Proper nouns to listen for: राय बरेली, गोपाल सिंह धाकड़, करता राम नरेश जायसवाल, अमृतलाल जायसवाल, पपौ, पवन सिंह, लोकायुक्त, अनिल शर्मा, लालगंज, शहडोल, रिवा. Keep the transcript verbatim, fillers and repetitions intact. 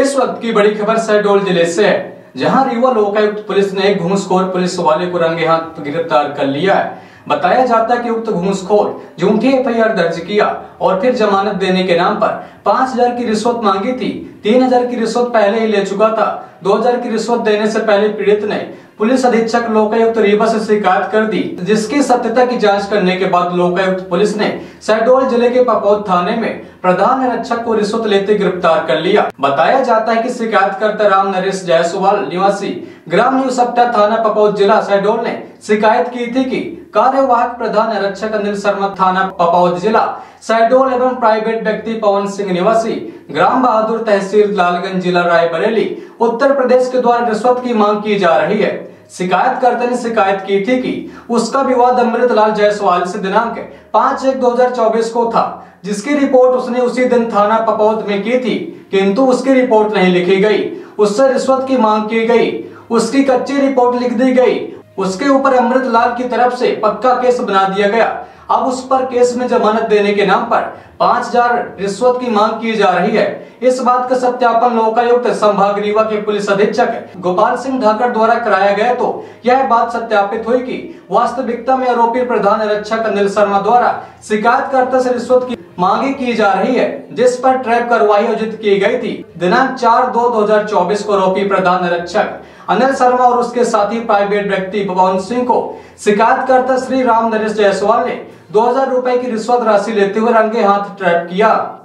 इस वक्त की बड़ी खबर शहडोल जिले से है, जहां रिवा लोकायुक्त पुलिस ने एक घूसखोर पुलिस वाले को रंगे हाथ गिरफ्तार कर लिया है। बताया जाता है कि उक्त घूसखोर झूठी एफ आई आर दर्ज किया और फिर जमानत देने के नाम पर पांच हजार की रिश्वत मांगी थी। तीन हजार की रिश्वत पहले ही ले चुका था। दो हजार की रिश्वत देने से पहले पीड़ित ने पुलिस अधीक्षक लोकायुक्त रीवा से शिकायत कर दी, जिसकी सत्यता की जांच करने के बाद लोकायुक्त पुलिस ने शहडोल जिले के पपौ थाने में प्रधान निरीक्षक को रिश्वत लेते गिरफ्तार कर लिया। बताया जाता है कि शिकायत करता राम नरेश जायसवाल निवासी ग्राम न्यू सप्टा थाना पपौ जिला शहडोल ने शिकायत की थी कि कार्यवाहक प्रधान निरीक्षक अनिल शर्मा थाना पपौ जिला शहडोल एवं प्राइवेट व्यक्ति पवन सिंह निवासी ग्राम बहादुर तहसील लालगंज जिला राय बरेली उत्तर प्रदेश के द्वारा रिश्वत की मांग की जा रही है। शिकायतकर्ता ने शिकायत की थी कि उसका विवाद अमृतलाल जायसवाल से दिनांक पांच एक दो हजार चौबीस को था, जिसकी रिपोर्ट उसने उसी दिन थाना पपौ में की थी, किन्तु उसकी रिपोर्ट नहीं लिखी गई। उससे रिश्वत की मांग की गई, उसकी कच्ची रिपोर्ट लिख दी गई, उसके ऊपर अमृतलाल की तरफ से पक्का केस बना दिया गया। अब उस पर केस में जमानत देने के नाम पर पांच हजार रिश्वत की मांग की जा रही है। इस बात का सत्यापन लोकायुक्त संभाग रीवा के पुलिस अधीक्षक गोपाल सिंह धाकड़ द्वारा कराया गया, तो यह बात सत्यापित हुई कि वास्तविकता में आरोपी प्रधान निरीक्षक अनिल शर्मा द्वारा शिकायतकर्ता से रिश्वत की मांगे की जा रही है, जिस पर ट्रैप कार्रवाई आयोजित की गई थी। दिनांक चार दो दो हजार चौबीस को आरोपी प्रधान निरीक्षक अनिल शर्मा और उसके साथी प्राइवेट व्यक्ति पवन सिंह को शिकायतकर्ता श्री राम नरेश जायसवाल ने दो हजार रुपए की रिश्वत राशि लेते हुए रंगे हाथ ट्रैप किया।